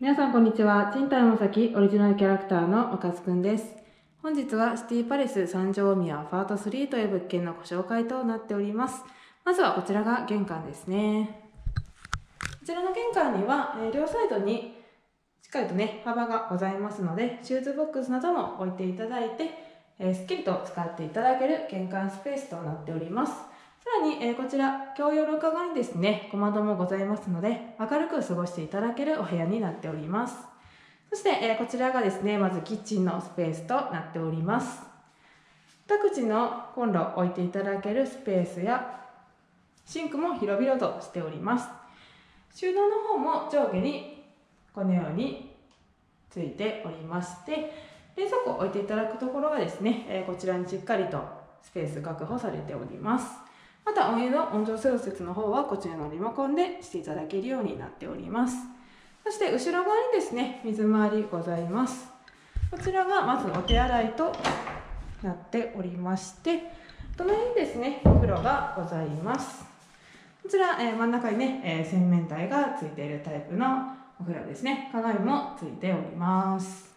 皆さんこんにちは。賃貸もさきオリジナルキャラクターのおかずくんです。本日はシティパレス三条大宮パート3という物件のご紹介となっております。まずはこちらが玄関ですね。こちらの玄関には両サイドにしっかりとね幅がございますので、シューズボックスなども置いていただいて、すっきりと使っていただける玄関スペースとなっております。さらに、こちら共用廊下側にですね小窓もございますので、明るく過ごしていただけるお部屋になっております。そして、こちらがですねまずキッチンのスペースとなっております。2口のコンロを置いていただけるスペースやシンクも広々としております。収納の方も上下にこのようについておりまして、冷蔵庫を置いていただくところはですね、こちらにしっかりとスペース確保されております。またお湯の温度調節の方はこちらのリモコンでしていただけるようになっております。そして後ろ側にですね水回りございます。こちらがまずお手洗いとなっておりまして、隣にですねお風呂がございます。こちら、真ん中にね、洗面台がついているタイプのお風呂ですね。鏡もついております。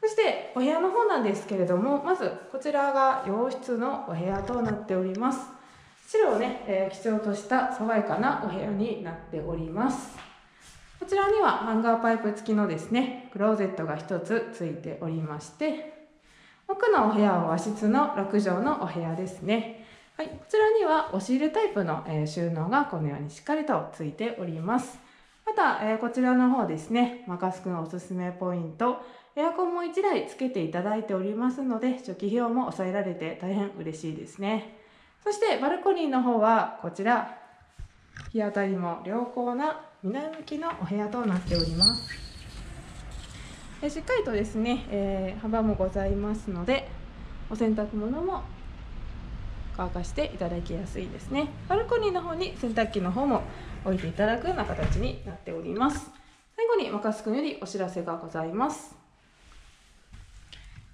そしてお部屋の方なんですけれども、まずこちらが洋室のお部屋となっております。白をね、基調とした爽やかなお部屋になっております。こちらにはハンガーパイプ付きのですね、クローゼットが1つ付いておりまして、奥のお部屋は和室の6畳のお部屋ですね。はい、こちらには押し入れタイプの収納がこのようにしっかりと付いております。また、こちらの方ですね、マカスクのおすすめポイント、エアコンも1台つけていただいておりますので、初期費用も抑えられて大変嬉しいですね。そしてバルコニーの方はこちら、日当たりも良好な南向きのお部屋となっております。しっかりとですね、幅もございますので、お洗濯物も乾かしていただきやすいですね。バルコニーの方に洗濯機の方も置いていただくような形になっております。最後にマカス君よりお知らせがございます。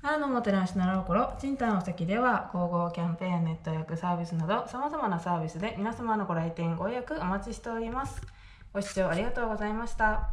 奈良のもてなし奈良おころ賃貸もさきでは、広報キャンペーン、ネット予約サービスなどさまざまなサービスで皆様のご来店ご予約お待ちしております。ご視聴ありがとうございました。